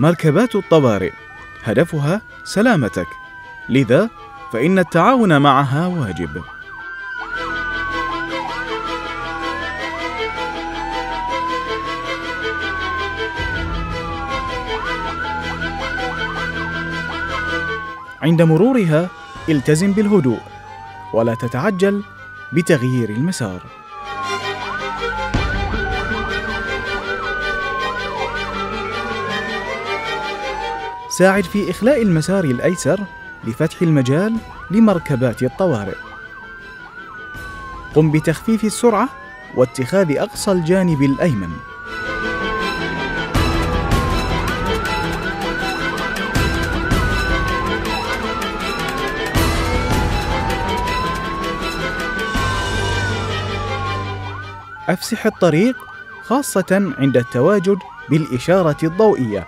مركبات الطوارئ هدفها سلامتك، لذا فإن التعاون معها واجب. عند مرورها التزم بالهدوء ولا تتعجل بتغيير المسار. ساعد في إخلاء المسار الأيسر لفتح المجال لمركبات الطوارئ. قم بتخفيف السرعة واتخاذ أقصى الجانب الأيمن. أفسح الطريق خاصة عند التواجد بالإشارة الضوئية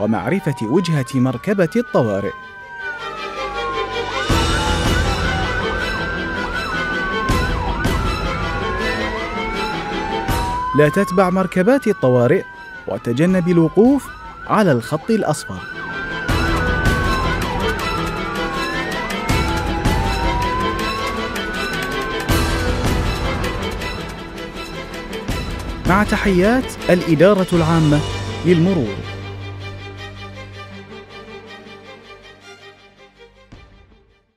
ومعرفة وجهة مركبة الطوارئ. لا تتبع مركبات الطوارئ وتجنب الوقوف على الخط الأصفر. مع تحيات الإدارة العامة للمرور.